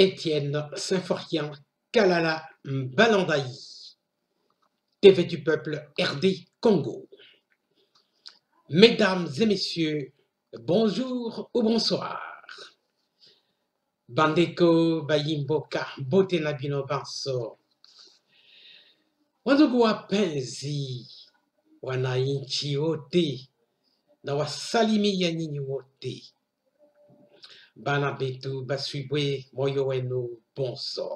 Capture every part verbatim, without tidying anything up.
Etienne Symphorien Kalala Mbalandayi, T V du peuple R D Congo. Mesdames et messieurs, bonjour ou bonsoir. Bandeko bayimboka botena bino banso. Wandugu wapenzi, wanainchi wote, na wasalimia nyinyi wote. Bana betu basubwe moyo wenu bonso.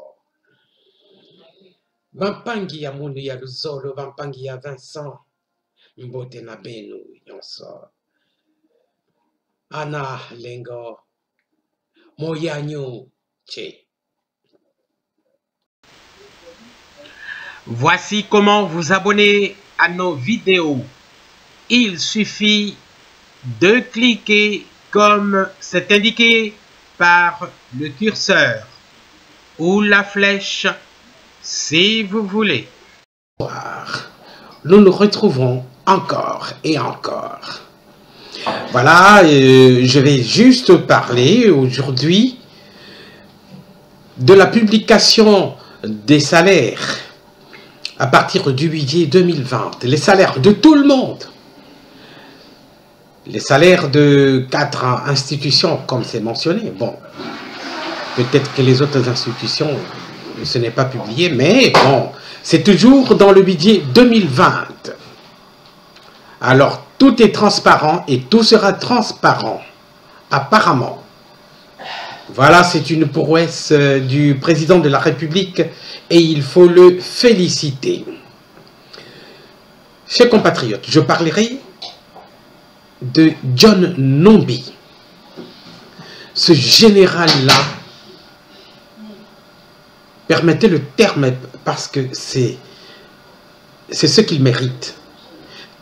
Bampangi ya mundu ya Lusolo, bampangi ya Vincent, mbote na benu yonso. Ana lengo moyanyo che. Voici comment vous abonner à nos vidéos. Il suffit de cliquer comme c'est indiqué par le curseur ou la flèche si vous voulez. Nous nous retrouvons encore et encore. Voilà, euh, je vais juste parler aujourd'hui de la publication des salaires. À partir du budget deux mille vingt, les salaires de tout le monde, les salaires de quatre institutions, comme c'est mentionné. Bon, peut-être que les autres institutions, ce n'est pas publié, mais bon, c'est toujours dans le budget deux mille vingt. Alors, tout est transparent et tout sera transparent, apparemment. Voilà, c'est une prouesse du président de la République et il faut le féliciter. Chers compatriotes, je parlerai de John Numbi. Ce général-là, permettez le terme parce que c'est ce qu'il mérite.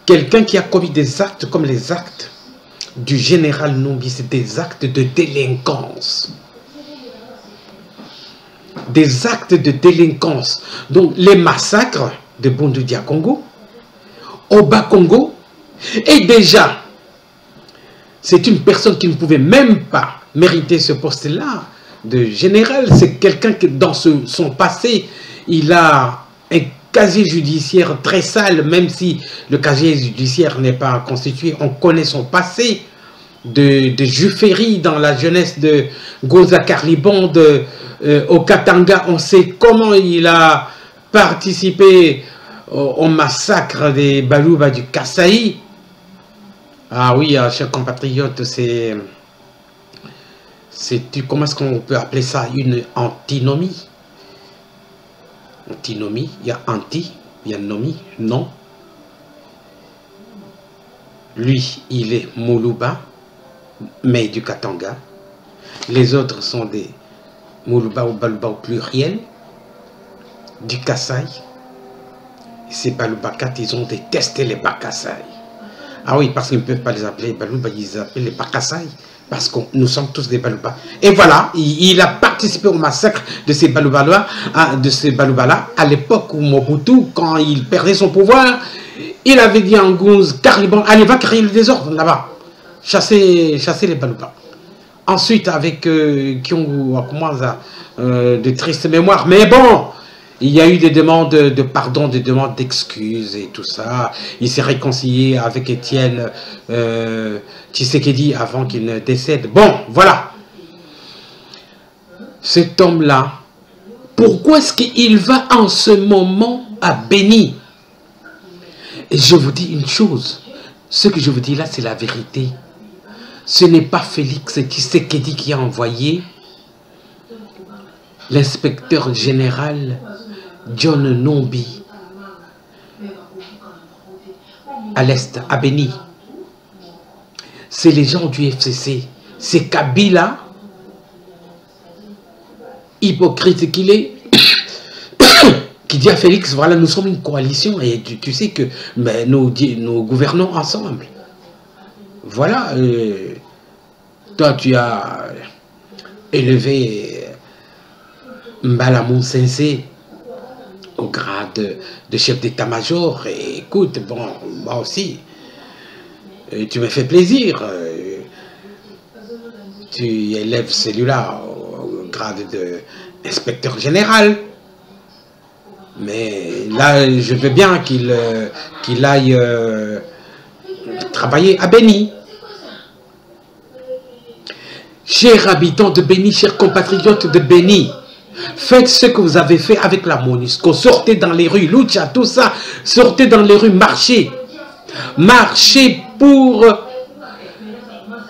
Quelqu'un qui a commis des actes comme les actes du général Numbi, c'est des actes de délinquance. Des actes de délinquance. Donc, les massacres de Bundu Dia Kongo, au Bas-Congo, et déjà, c'est une personne qui ne pouvait même pas mériter ce poste-là de général. C'est quelqu'un qui, dans ce, son passé, il a un casier judiciaire très sale, même si le casier judiciaire n'est pas constitué. On connaît son passé de, de Jufferie dans la jeunesse de Gozakar Libon, de, euh, au Katanga. On sait comment il a participé au, au massacre des Balouba du Kasaï. Ah oui, chers compatriotes, c'est... Comment est-ce qu'on peut appeler ça? Une antinomie. Antinomie, il y a anti, il y a nomie, non. Lui, il est Mouluba, mais du Katanga. Les autres sont des Mouluba ou Baluba au pluriel, du Kasaï. Et ces Balubakat, ils ont détesté les Bakasaï. Ah oui, parce qu'ils ne peuvent pas les appeler Baluba, ils appellent les Bakasaï, parce que nous sommes tous des Baluba. Et voilà, il, il a participé au massacre de ces Baluba-là, de ces Baluba-là, à l'époque où Mobutu, quand il perdait son pouvoir, il avait dit à Ngoz, Carliban, allez, va créer le désordre là-bas. Chasser, chasser les Baluba. Ensuite, avec euh, Kiongou, euh, de tristes mémoires. Mais bon, il y a eu des demandes de pardon, des demandes d'excuses et tout ça. Il s'est réconcilié avec Etienne euh, Tshisekedi avant qu'il ne décède. Bon, voilà. Cet homme-là, pourquoi est-ce qu'il va en ce moment à Béni? Et je vous dis une chose. Ce que je vous dis là, c'est la vérité. Ce n'est pas Félix Tshisekedi qui a envoyé l'inspecteur général John Numbi à l'Est, à Béni. C'est les gens du F C C. C'est Kabila, hypocrite qu'il est, qui dit à Félix, voilà, nous sommes une coalition et tu, tu sais que ben, nous, nous gouvernons ensemble. Voilà, euh, toi tu as élevé Mbalamon Sensé au grade de chef d'état-major, et écoute, bon, moi aussi, tu me fais plaisir, tu élèves celui-là au grade d'inspecteur général. Mais là, je veux bien qu'il euh, qu'il aille euh, travailler à Béni. Chers habitants de Béni, chers compatriotes de Béni, faites ce que vous avez fait avec la Monusco. Sortez dans les rues, Lucha, tout ça. Sortez dans les rues, marchez. Marchez pour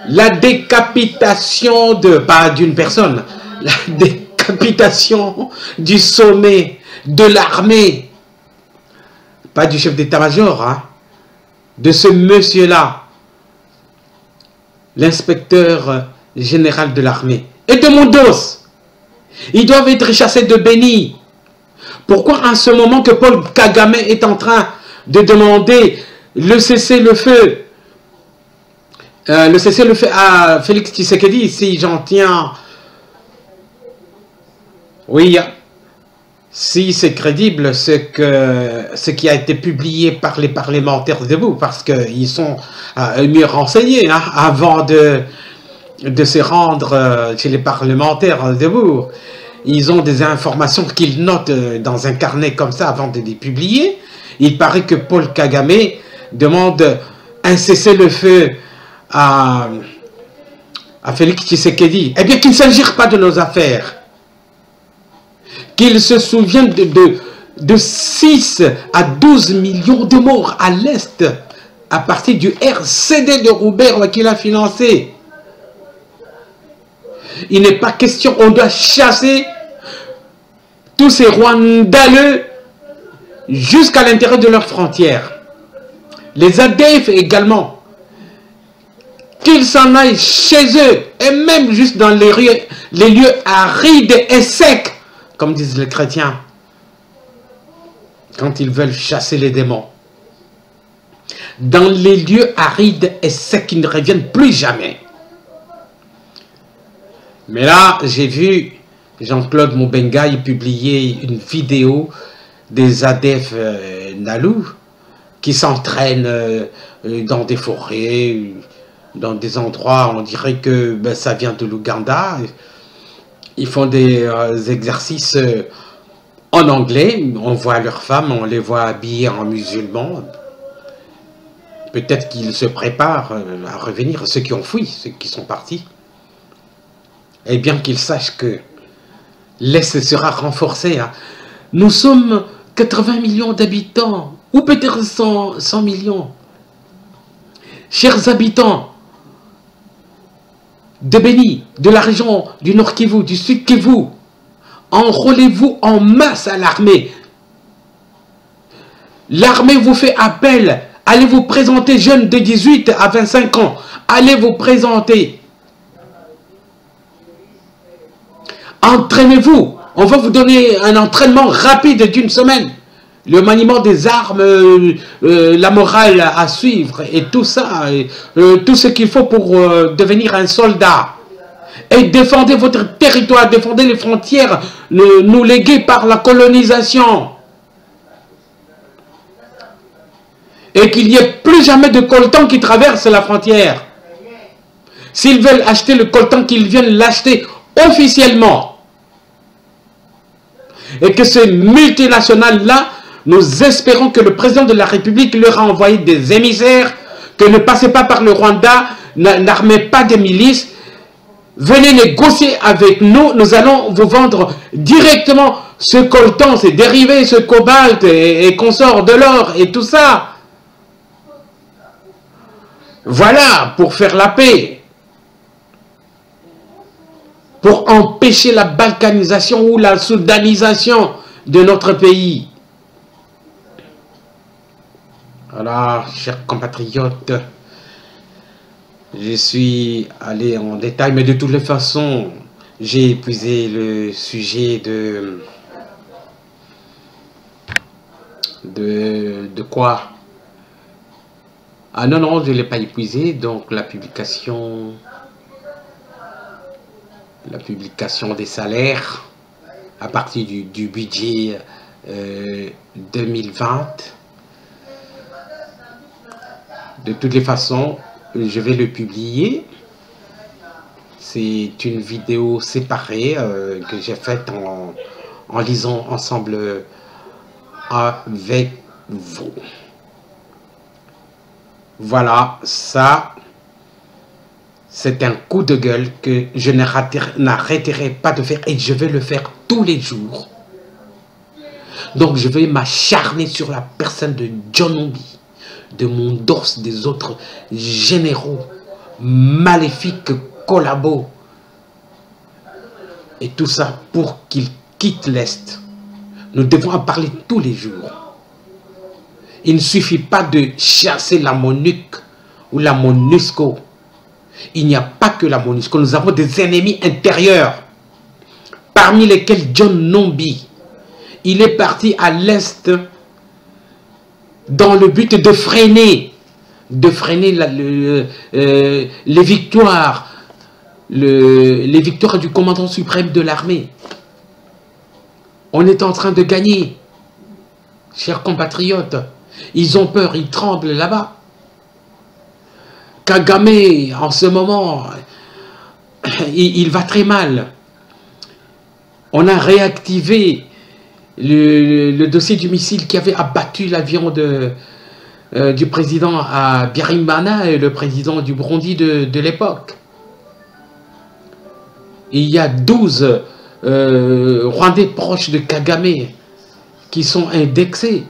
la décapitation de, pas d'une personne, la décapitation du sommet de l'armée, pas du chef d'état-major, hein, de ce monsieur-là, l'inspecteur général de l'armée, et de MUNDOS. Ils doivent être chassés de Béni. Pourquoi en ce moment que Paul Kagame est en train de demander le cessez-le-feu, euh, le cessez-le-feu à Félix Tshisekedi, si j'en tiens, oui, si c'est crédible ce, que, ce qui a été publié par les parlementaires debout, parce qu'ils sont euh, mieux renseignés hein, avant de, de se rendre euh, chez les parlementaires debout. Ils ont des informations qu'ils notent euh, dans un carnet comme ça avant de les publier. Il paraît que Paul Kagame demande un cessez-le-feu à, à Félix Tshisekedi. Eh bien, qu'il ne s'agisse pas de nos affaires. Qu'ils se souviennent de, de, de six à douze millions de morts à l'Est à partir du R C D de Ruberwa qu'il a financé. Il n'est pas question, on doit chasser tous ces Rwandaleux jusqu'à l'intérieur de leurs frontières. Les A D F également. Qu'ils s'en aillent chez eux et même juste dans les, les lieux arides et secs, comme disent les chrétiens, quand ils veulent chasser les démons. Dans les lieux arides et secs qui ne reviennent plus jamais. Mais là, j'ai vu Jean-Claude Mbenga publier une vidéo des A D F euh, Nalou qui s'entraînent euh, dans des forêts, dans des endroits, on dirait que ben, ça vient de l'Ouganda. Ils font des euh, exercices euh, en anglais, on voit leurs femmes, on les voit habillées en musulmans. Peut-être qu'ils se préparent à revenir, ceux qui ont fui, ceux qui sont partis. Eh bien qu'ils sachent que l'Est sera renforcé. Hein. Nous sommes quatre-vingts millions d'habitants, ou peut-être cent millions. Chers habitants de Béni, de la région du Nord Kivu, du Sud Kivu, enrôlez-vous en masse à l'armée. L'armée vous fait appel. Allez vous présenter, jeunes de dix-huit à vingt-cinq ans. Allez vous présenter. Entraînez-vous. On va vous donner un entraînement rapide d'une semaine. Le maniement des armes, euh, euh, la morale à suivre et tout ça, et, euh, tout ce qu'il faut pour euh, devenir un soldat. Et défendez votre territoire, défendez les frontières, le, nous léguées par la colonisation. Et qu'il n'y ait plus jamais de coltan qui traverse la frontière. S'ils veulent acheter le coltan, qu'ils viennent l'acheter officiellement. Et que ces multinationales-là, nous espérons que le président de la République leur a envoyé des émissaires, que ne passez pas par le Rwanda, n'armez pas des milices, venez négocier avec nous, nous allons vous vendre directement ce coltan, ces dérivés, ce cobalt et, et consorts de l'or et tout ça. Voilà, pour faire la paix, pour empêcher la balkanisation ou la soudanisation de notre pays. Voilà, chers compatriotes, je suis allé en détail, mais de toutes les façons, j'ai épuisé le sujet de, de, de quoi? Ah non, non, je ne l'ai pas épuisé, donc la publication, la publication des salaires à partir du, du budget euh, deux mille vingt. De toutes les façons, je vais le publier. C'est une vidéo séparée euh, que j'ai faite en, en lisant ensemble avec vous. Voilà, ça, c'est un coup de gueule que je n'arrêterai pas de faire et je vais le faire tous les jours. Donc, je vais m'acharner sur la personne de John Numbi, de MUNDOS, des autres généraux maléfiques collabos. Et tout ça pour qu'ils quittent l'Est. Nous devons en parler tous les jours. Il ne suffit pas de chasser la MONUC ou la MONUSCO. Il n'y a pas que la MONUSCO. Nous avons des ennemis intérieurs, parmi lesquels John Numbi. Il est parti à l'Est dans le but de freiner, de freiner la, le, euh, les victoires, le, les victoires du commandant suprême de l'armée. On est en train de gagner, chers compatriotes. Ils ont peur, ils tremblent là-bas. Kagame, en ce moment, il, il va très mal. On a réactivé Le, le, le dossier du missile qui avait abattu l'avion euh, du président à Biarimbana et le président du Burundi de, de l'époque. Il y a douze euh, Rwandais proches de Kagame qui sont indexés.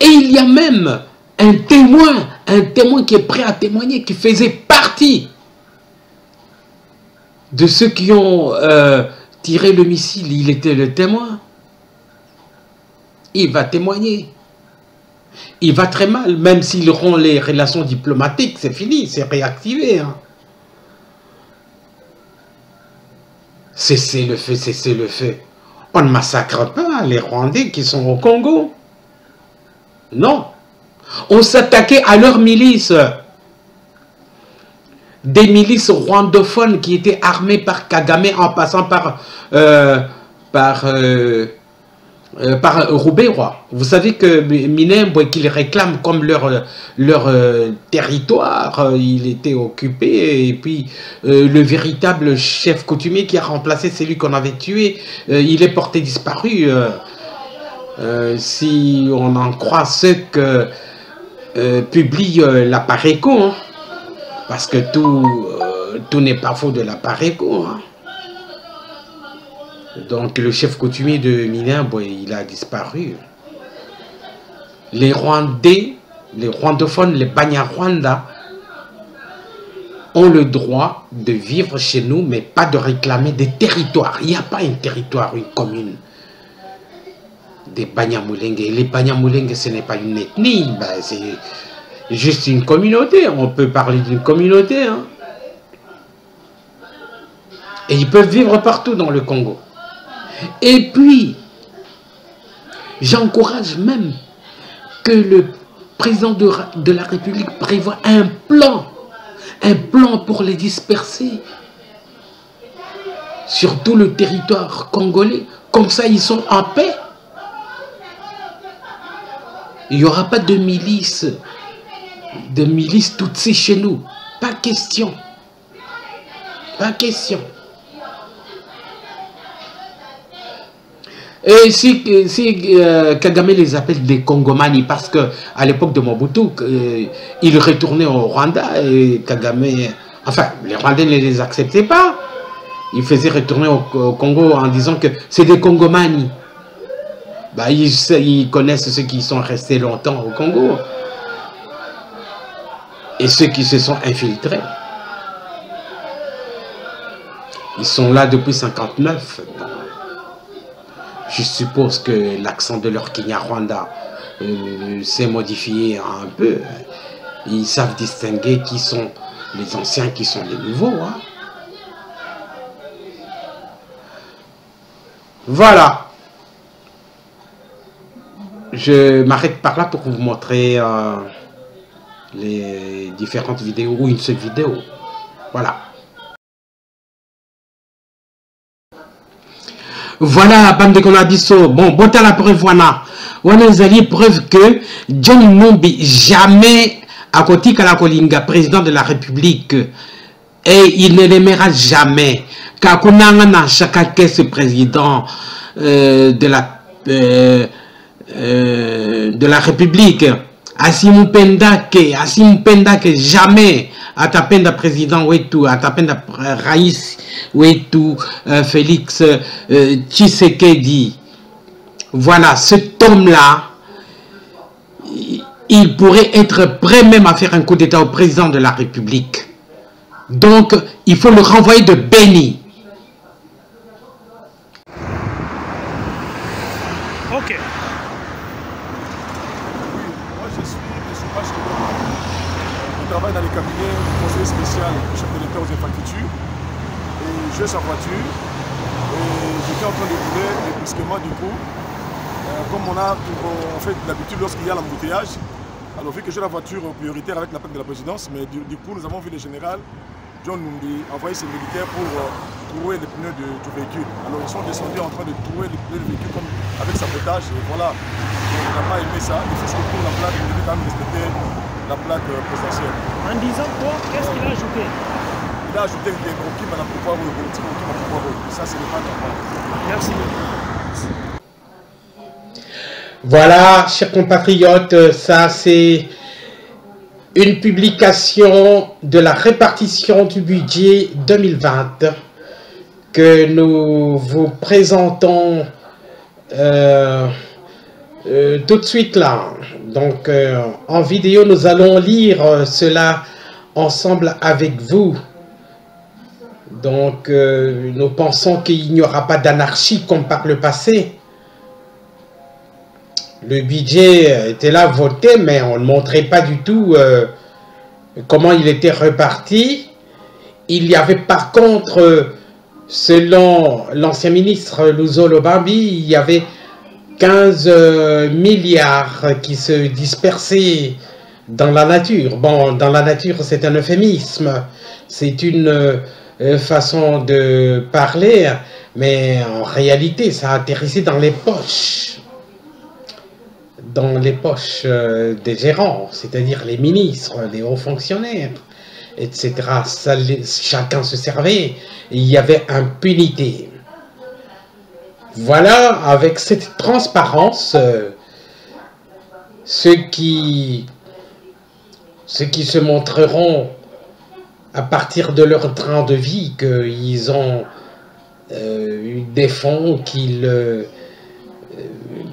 Et il y a même un témoin, un témoin qui est prêt à témoigner, qui faisait partie de ceux qui ont... Euh, tirer le missile, il était le témoin. Il va témoigner. Il va très mal, même s'il rompt les relations diplomatiques, c'est fini, c'est réactivé. Hein. Cessez le feu, cessez le feu. On ne massacre pas les Rwandais qui sont au Congo. Non. On s'attaquait à leurs milices. Des milices rwandophones qui étaient armées par Kagame en passant par, euh, par, euh, par Ruberwa. Vous savez que Minembwe, qu'ils réclament comme leur, leur euh, territoire, il était occupé. Et puis, euh, le véritable chef coutumier qui a remplacé celui qu'on avait tué, euh, il est porté disparu. Euh, euh, si on en croit ce que euh, publie euh, la Pareco, hein. Parce que tout, euh, tout n'est pas faux de la Pareco. Hein. Donc le chef coutumier de Minembwe, il a disparu. Les Rwandais, les rwandophones, les Banyarwanda ont le droit de vivre chez nous, mais pas de réclamer des territoires. Il n'y a pas un territoire, une commune. Des Banyamoulengues. Les Banyamoulengues, ce n'est pas une ethnie, ben, c'est... juste une communauté, on peut parler d'une communauté. Hein. Et ils peuvent vivre partout dans le Congo. Et puis, j'encourage même que le président de, de la République prévoie un plan, un plan pour les disperser sur tout le territoire congolais. Comme ça, ils sont en paix. Il n'y aura pas de milices. De milices tutsis chez nous. Pas question. Pas question. Et si, si euh, Kagame les appelle des Congomani, parce qu'à l'époque de Mobutu, euh, ils retournaient au Rwanda et Kagame... Enfin, les Rwandais ne les acceptaient pas. Ils faisaient retourner au, au Congo en disant que c'est des Congomani. Bah, ils, ils connaissent ceux qui sont restés longtemps au Congo. Et ceux qui se sont infiltrés, ils sont là depuis mille neuf cent cinquante-neuf. Je suppose que l'accent de leur Kinyarwanda euh, s'est modifié un peu. Ils savent distinguer qui sont les anciens, qui sont les nouveaux. Hein. Voilà. Je m'arrête par là pour vous montrer... Euh, les différentes vidéos ou une seule vidéo. Voilà. Voilà, bande de Konadiso. Bon, bon t'as la preuve, voilà. Voilà, les alliés, preuve que John Numbi, jamais à côté Kalakolinga, président de la République, et il ne l'aimera jamais. Car Kunanga n'a chacun ce président euh, de, la, euh, euh, de la République. Asim Pendake, Asim Pendake, jamais. Atapenda président Wetu, Atapenda Raïs Wetu, euh, Félix euh, Tshisekedi. Voilà, cet homme-là, il pourrait être prêt même à faire un coup d'État au président de la République. Donc, il faut le renvoyer de Béni. Ok. Moi, je suis M. Pachemon. Je travaille dans les cabinets du Conseil spécial du chef de l'État aux infrastructures. Et je suis en voiture. Et j'étais en train de rouler brusquement du coup. Comme on a en fait l'habitude lorsqu'il y a l'embouteillage, alors vu que j'ai la voiture prioritaire avec l'appel de la présidence, mais du, du coup nous avons vu le général John Numbi envoyer ses militaires pour euh, trouer les pneus de, du véhicule. Alors ils sont descendus en train de trouer les pneus du véhicule comme avec sabotage, et voilà, on n'a pas aimé ça, il faut surtout la plaque, on devait quand même respecter la plaque euh, présidentielle. En disant quoi, qu'est-ce qu'il a ajouté? Il a ajouté des croquis à la pouvoir, des petits croquis à la pouvoir, ça c'est le pas normal. Merci. Voilà, chers compatriotes, ça c'est une publication de la répartition du budget deux mille vingt que nous vous présentons euh, euh, tout de suite là. Donc euh, en vidéo, nous allons lire cela ensemble avec vous. Donc euh, nous pensons qu'il n'y aura pas d'anarchie comme par le passé. Le budget était là voté, mais on ne montrait pas du tout euh, comment il était reparti. Il y avait par contre, euh, selon l'ancien ministre Lusolo Bambi, il y avait quinze milliards qui se dispersaient dans la nature. Bon, dans la nature, c'est un euphémisme, c'est une euh, façon de parler, mais en réalité, ça atterrissait dans les poches. dans les poches des gérants, c'est-à-dire les ministres, les hauts fonctionnaires, et cetera. Ça, les, chacun se servait, et il y avait impunité. Voilà, avec cette transparence, euh, ceux qui, ceux qui se montreront à partir de leur train de vie qu'ils ont euh, eu des fonds qu'ils... Euh,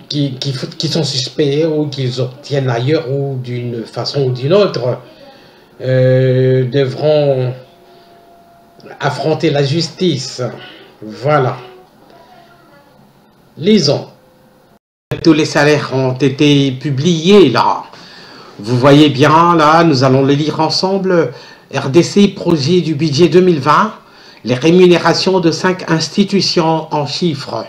Qui, qui, qui sont suspects ou qu'ils obtiennent ailleurs ou d'une façon ou d'une autre euh, devront affronter la justice. Voilà. Lisons. Tous les salaires ont été publiés là. Vous voyez bien là, nous allons les lire ensemble. R D C, projet du budget deux mille vingt, les rémunérations de cinq institutions en chiffres.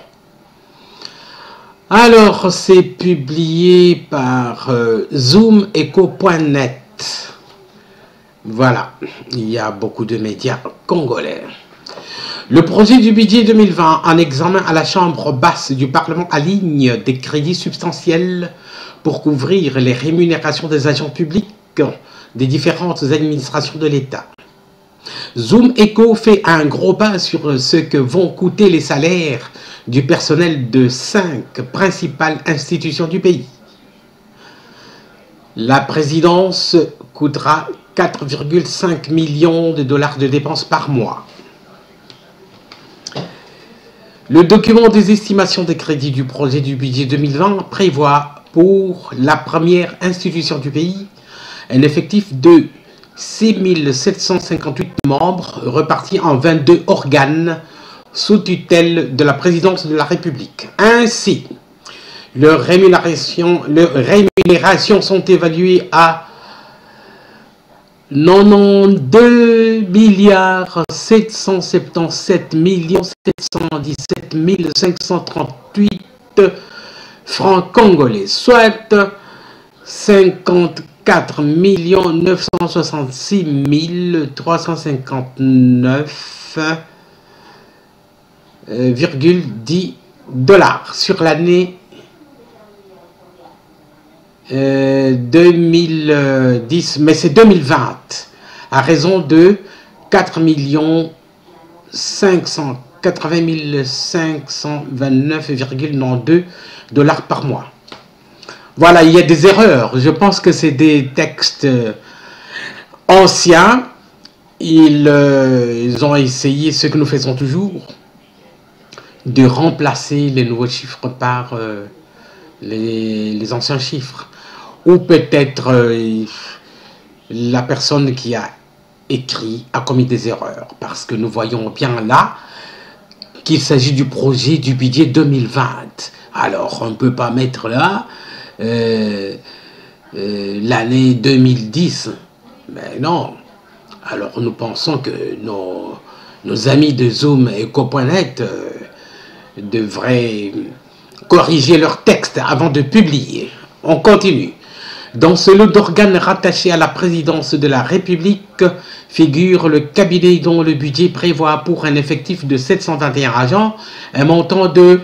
Alors, c'est publié par euh, Zoom Eco point net. Voilà, il y a beaucoup de médias congolais. Le projet du budget deux mille vingt en examen à la Chambre basse du Parlement aligne des crédits substantiels pour couvrir les rémunérations des agents publics des différentes administrations de l'État. ZoomEco fait un gros pas sur ce que vont coûter les salaires du personnel de cinq principales institutions du pays. La présidence coûtera quatre virgule cinq millions de dollars de dépenses par mois. Le document des estimations des crédits du projet du budget deux mille vingt prévoit pour la première institution du pays un effectif de six mille sept cent cinquante-huit membres repartis en vingt-deux organes sous tutelle de la présidence de la République. Ainsi, leurs rémunérations, leurs rémunérations sont évaluées à quatre-vingt-douze milliards sept cent soixante-dix-sept millions sept cent dix-sept mille cinq cent trente-huit francs congolais, soit cinquante-quatre millions neuf cent soixante-six mille trois cent cinquante-neuf virgule dix dollars sur l'année euh, deux mille dix, mais c'est deux mille vingt, à raison de quatre millions cinq cent quatre-vingt mille cinq cent vingt-neuf virgule zéro deux dollars par mois. Voilà, il y a des erreurs. Je pense que c'est des textes anciens. Ils, euh, ils ont essayé ce que nous faisons toujours, de remplacer les nouveaux chiffres par euh, les, les anciens chiffres. Ou peut-être euh, la personne qui a écrit a commis des erreurs, parce que nous voyons bien là qu'il s'agit du projet du budget deux mille vingt. Alors, on ne peut pas mettre là euh, euh, l'année deux mille dix. Mais non. Alors, nous pensons que nos, nos amis de Zoom Eco point net euh, devraient corriger leur texte avant de publier. On continue. Dans ce lot d'organes rattachés à la présidence de la République figure le cabinet dont le budget prévoit pour un effectif de sept cent vingt et un agents un montant de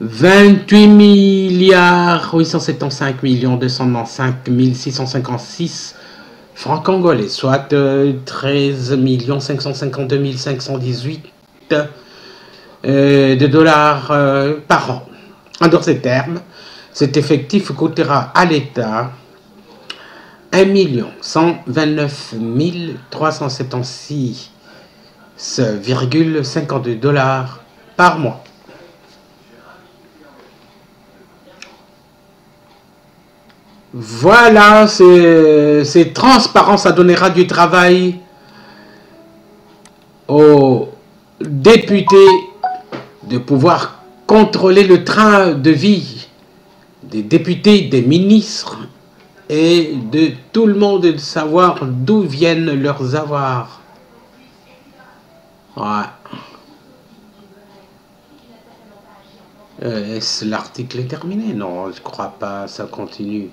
vingt-huit milliards huit cent soixante-quinze millions deux cent quatre-vingt-quinze mille six cent cinquante-six francs congolais, soit treize millions cinq cent cinquante-deux mille cinq cent dix-huit euh, de dollars euh, par an. En d'autres termes, cet effectif coûtera à l'État un million cent vingt-neuf mille trois cent soixante-seize virgule cinquante-deux dollars par mois. Voilà, c'est transparent, ça donnera du travail aux députés de pouvoir contrôler le train de vie des députés, des ministres et de tout le monde, de savoir d'où viennent leurs avoirs. Ouais. Euh, Est-ce l'article est terminé? Non, je crois pas, ça continue.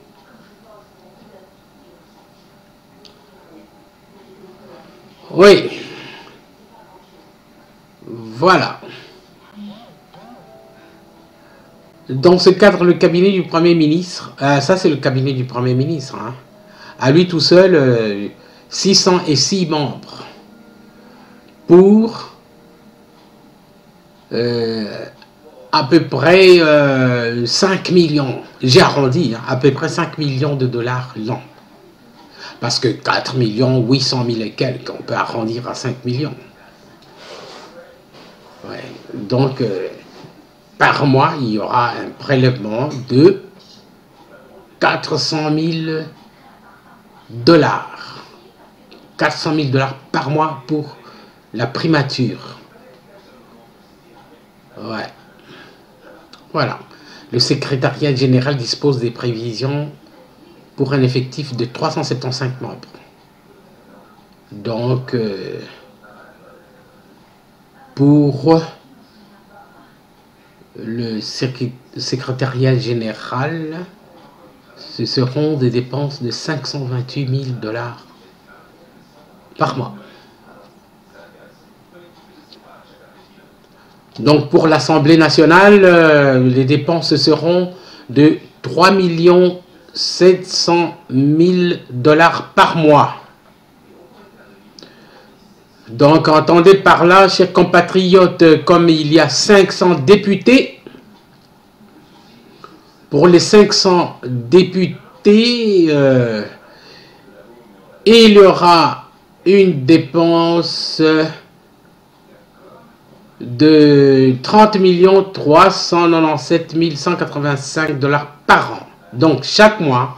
Oui. Voilà. Dans ce cadre, le cabinet du Premier ministre, euh, ça c'est le cabinet du Premier ministre, hein, à lui tout seul, euh, six cents et six membres pour euh, à peu près euh, cinq millions, j'ai arrondi, hein, à peu près cinq millions de dollars l'an. Parce que quatre millions huit cent mille et quelques, on peut arrondir à cinq millions. Ouais, donc... Euh, par mois, il y aura un prélèvement de quatre cent mille dollars. quatre cent mille dollars par mois pour la primature. Ouais. Voilà. Le secrétariat général dispose des prévisions pour un effectif de trois cent soixante-quinze membres. Donc, euh, pour... le secrétariat général, ce seront des dépenses de cinq cent vingt-huit mille dollars par mois. Donc pour l'Assemblée nationale, euh, les dépenses seront de trois millions sept cent mille dollars par mois. Donc, entendez par là, chers compatriotes, comme il y a cinq cents députés, pour les cinq cents députés, euh, il y aura une dépense de trente millions trois cent quatre-vingt-dix-sept mille cent quatre-vingt-cinq dollars par an. Donc, chaque mois,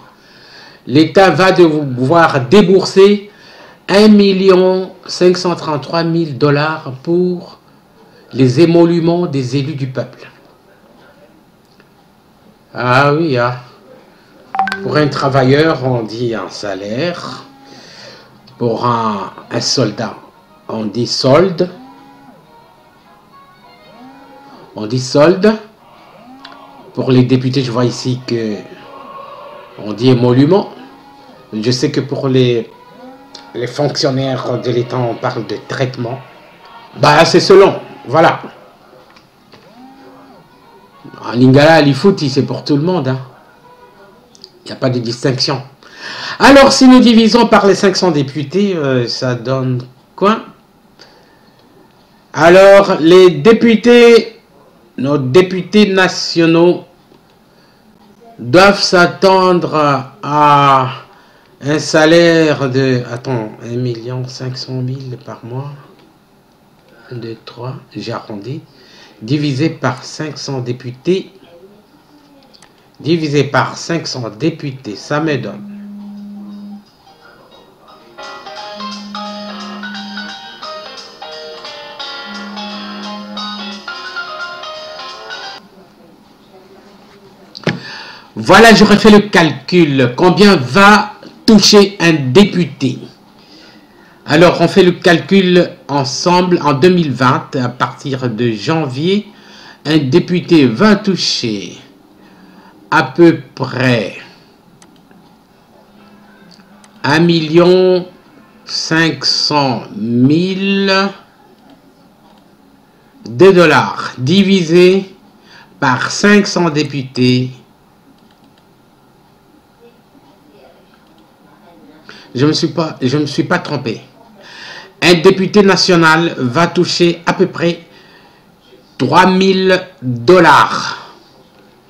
l'État va devoir débourser un million cinq cent trente-trois mille dollars pour les émoluments des élus du peuple. Ah oui, hein. Pour un travailleur, on dit un salaire. Pour un, un soldat, on dit solde. On dit solde. Pour les députés, je vois ici que on dit émolument. Je sais que pour les... les fonctionnaires de l'État, on parle de traitement. Bah, c'est selon. Voilà. En Lingala, l'Ifuti, c'est pour tout le monde. Hein. Il n'y a pas de distinction. Alors, si nous divisons par les cinq cents députés, euh, ça donne quoi? Alors, les députés, nos députés nationaux, doivent s'attendre à un salaire de, attends, un million cinq cent mille par mois, un, deux, trois, j'ai arrondi, divisé par cinq cents députés, divisé par cinq cents députés, ça me donne. Voilà, j'aurais fait le calcul. Combien va toucher un député? Alors, on fait le calcul ensemble. En deux mille vingt, à partir de janvier, un député va toucher à peu près un million cinq cent mille dollars divisé par cinq cents députés. Je me suis pas, je me suis pas trompé. Un député national va toucher à peu près trois mille dollars.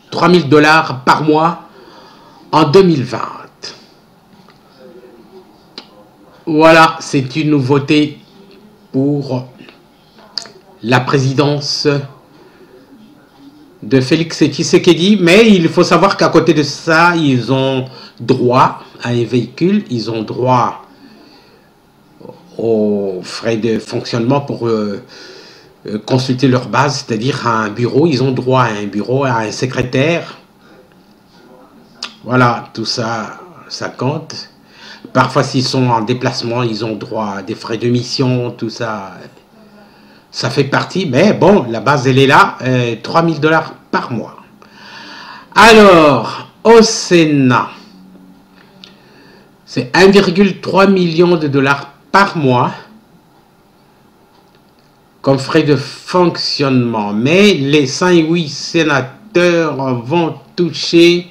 trois mille dollars par mois en deux mille vingt. Voilà, c'est une nouveauté pour la présidence de Félix Tshisekedi, mais il faut savoir qu'à côté de ça, ils ont droit à un véhicule, ils ont droit aux frais de fonctionnement pour euh, consulter leur base, c'est-à-dire à un bureau, ils ont droit à un bureau, à un secrétaire. Voilà, tout ça, ça compte. Parfois, s'ils sont en déplacement, ils ont droit à des frais de mission, tout ça. Ça fait partie, mais bon, la base, elle est là, euh, trois mille dollars par mois. Alors, au Sénat, c'est un virgule trois million de dollars par mois comme frais de fonctionnement. Mais les cent huit sénateurs vont toucher,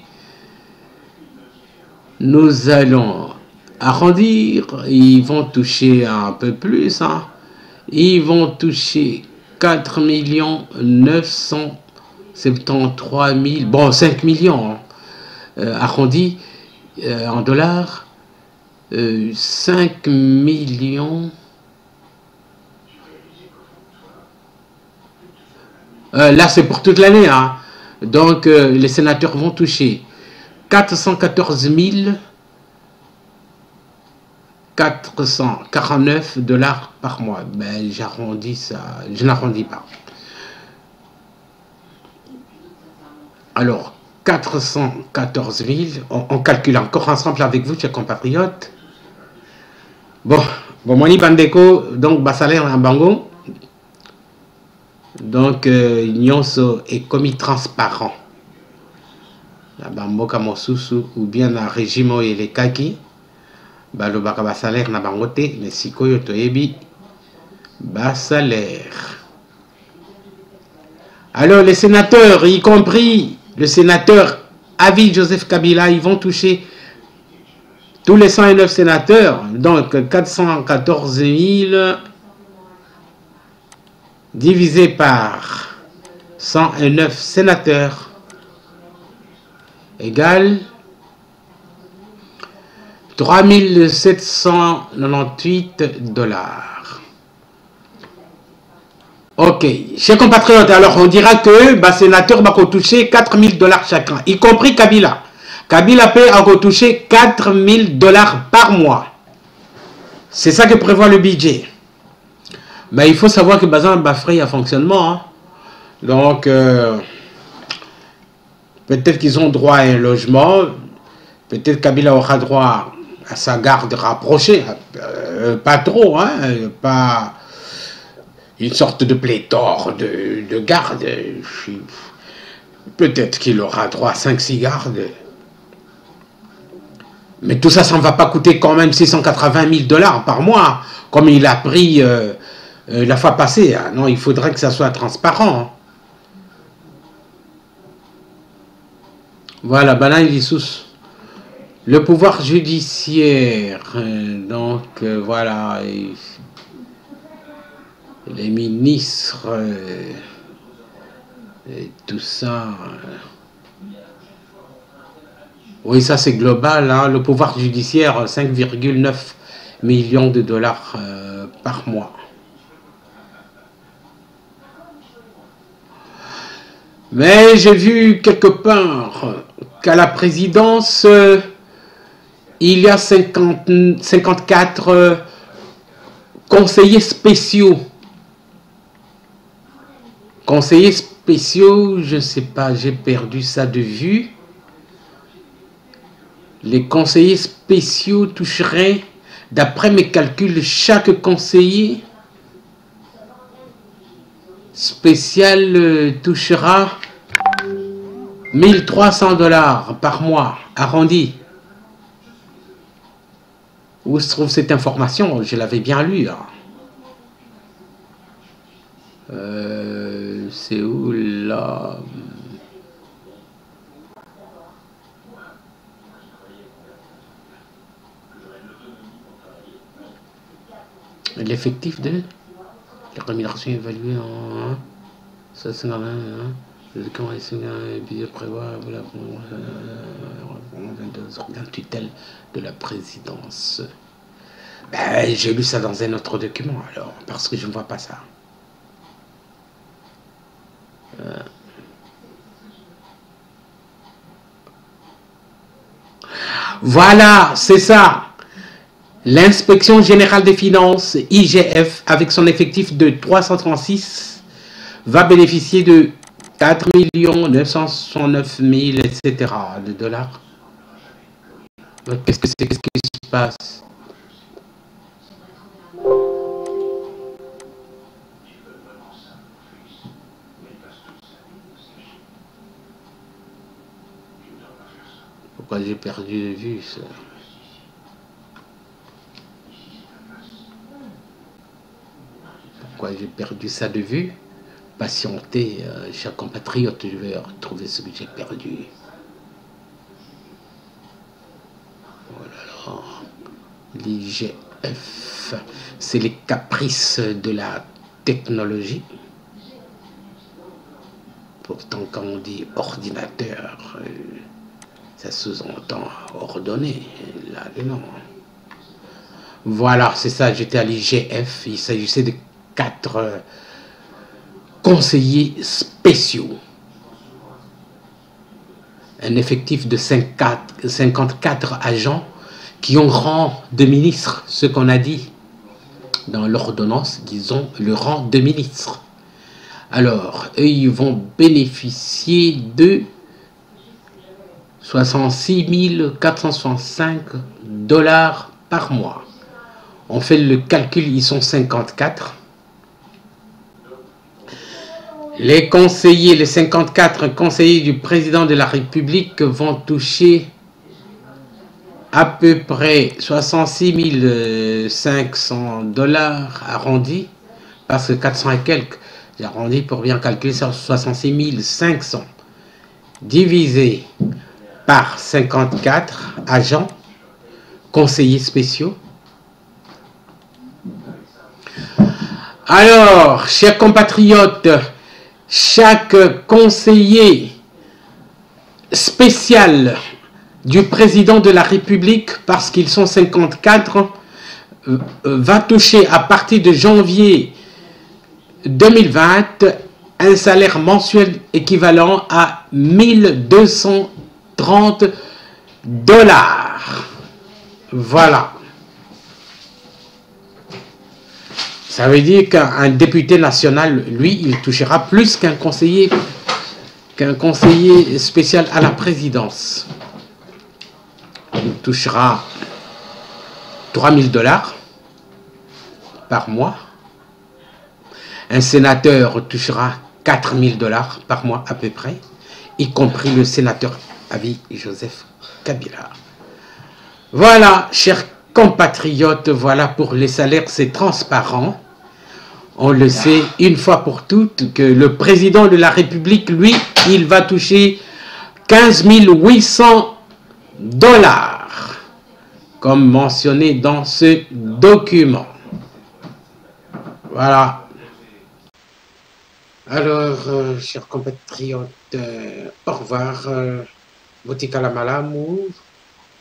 nous allons arrondir, ils vont toucher un peu plus, hein. Ils vont toucher quatre millions neuf cent soixante-treize mille, bon cinq millions, hein, euh, arrondi euh, en dollars, euh, cinq millions, euh, là c'est pour toute l'année, hein. Donc euh, les sénateurs vont toucher quatre cent quatorze mille quatre cent quarante-neuf dollars par mois. Ben, j'arrondis ça. Je n'arrondis pas. Alors, quatre cent quatorze mille. On, on calcule encore ensemble avec vous, chers compatriotes. Bon, bon, moni bandeko, donc, basalaire en bango. Donc, nyonso est commis transparent. La bamboka mosusu ou bien la régime et les kaki. Balouba ba salaire na bangote mais sikoyo toyebi ba salaire. Alors les sénateurs, y compris le sénateur Avi Joseph Kabila, ils vont toucher tous les cent neuf sénateurs, donc quatre cent quatorze mille divisé par cent neuf sénateurs égale trois mille sept cent quatre-vingt-dix-huit dollars. Ok, chers compatriotes, alors on dira que bah, sénateur va toucher quatre mille dollars chacun, y compris Kabila. Kabila peut encore toucher quatre mille dollars par mois. C'est ça que prévoit le budget. Mais bah, il faut savoir que Bazan bah, frais à fonctionnement. Hein. Donc, euh, peut-être qu'ils ont droit à un logement. Peut-être Kabila aura droit à sa garde rapprochée, euh, pas trop, hein, pas une sorte de pléthore de, de gardes. Peut-être qu'il aura droit à cinq six gardes. Mais tout ça, ça ne va pas coûter quand même six cent quatre-vingt mille dollars par mois, comme il a pris euh, euh, la fois passée. Hein. Non, il faudrait que ça soit transparent. Hein. Voilà, Banan Lissous. Le pouvoir judiciaire, donc euh, voilà, les ministres, euh, et tout ça. Oui, ça c'est global, hein. Le pouvoir judiciaire, cinq virgule neuf millions de dollars euh, par mois. Mais j'ai vu quelque part qu'à la présidence, euh, il y a cinquante, cinquante-quatre euh, conseillers spéciaux. Conseillers spéciaux, je ne sais pas, j'ai perdu ça de vue. Les conseillers spéciaux toucheraient, d'après mes calculs, chaque conseiller spécial euh, touchera mille trois cents dollars par mois, arrondi. Où se trouve cette information? Je l'avais bien lue. Hein. Euh, C'est où là? L'effectif de la rémunération évaluée en soixante-vingt, comment est-ce qu'il prévoit la tutelle de la présidence? Ben, j'ai lu ça dans un autre document alors, parce que je ne vois pas ça. Euh. Voilà, c'est ça. L'inspection générale des finances, I G F, avec son effectif de trois cent trente-six, va bénéficier de quatre millions neuf cent soixante-neuf mille, et cetera, de dollars. Qu'est-ce que c'est? Qu'est-ce qui se passe? Pourquoi j'ai perdu de vue ça? J'ai perdu ça de vue. Patientez, euh, chers compatriotes, je vais retrouver ce que j'ai perdu. Oh là là. L'I G F, c'est les caprices de la technologie. Pourtant, quand on dit ordinateur, euh, ça sous-entend ordonné. Là, non. Voilà, c'est ça, j'étais à l'I G F. Il s'agissait de quatre conseillers spéciaux. Un effectif de cinquante-quatre agents qui ont rang de ministre, ce qu'on a dit dans l'ordonnance, qu'ils ont le rang de ministre. Alors, eux, ils vont bénéficier de soixante-six mille quatre cent soixante-cinq dollars par mois. On fait le calcul, ils sont cinquante-quatre. Les conseillers, les cinquante-quatre conseillers du président de la République vont toucher à peu près soixante-six mille cinq cents dollars arrondis, parce que quatre cents et quelques, j'ai arrondi pour bien calculer ça, soixante-six mille cinq cents divisé par cinquante-quatre agents, conseillers spéciaux. Alors, chers compatriotes, chaque conseiller spécial du président de la République, parce qu'ils sont cinquante-quatre, va toucher à partir de janvier deux mille vingt un salaire mensuel équivalent à mille deux cent trente dollars. Voilà. Ça veut dire qu'un député national, lui, il touchera plus qu'un conseiller, qu'un conseiller spécial à la présidence. Il touchera trois mille dollars par mois. Un sénateur touchera quatre mille dollars par mois à peu près, y compris le sénateur à vie Joseph Kabila. Voilà, chers compatriotes, voilà pour les salaires, c'est transparent. On le sait une fois pour toutes que le président de la République, lui, il va toucher quinze mille huit cents dollars, comme mentionné dans ce document. Voilà. Alors, euh, chers compatriotes, euh, au revoir, euh, Botikala Malamu,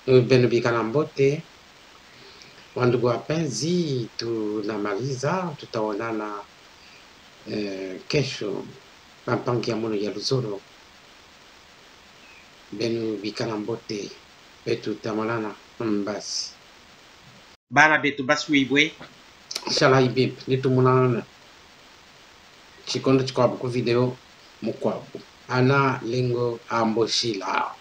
euh, Benobi Kalambote, Wanduwa Penzi, Tunamaliza, Tutaonana, euh, Kesho, Pampangi Amono Yaluzoro, Benobi Kalambote, Betu Tamalana, Mbasi. Bala Betu Baswibwe, Shalaibib, Nitumunana. Chikondo chikwabu ku video mukwabu ana lingo amboshila.